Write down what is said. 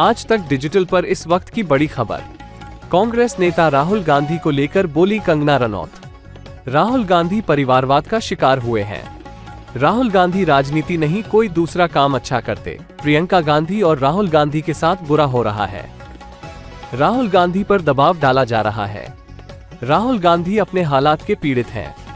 आज तक डिजिटल पर इस वक्त की बड़ी खबर। कांग्रेस नेता राहुल गांधी को लेकर बोली कंगना रनौत। राहुल गांधी परिवारवाद का शिकार हुए हैं। राहुल गांधी राजनीति नहीं कोई दूसरा काम अच्छा करते। प्रियंका गांधी और राहुल गांधी के साथ बुरा हो रहा है। राहुल गांधी पर दबाव डाला जा रहा है। राहुल गांधी अपने हालात के पीड़ित हैं।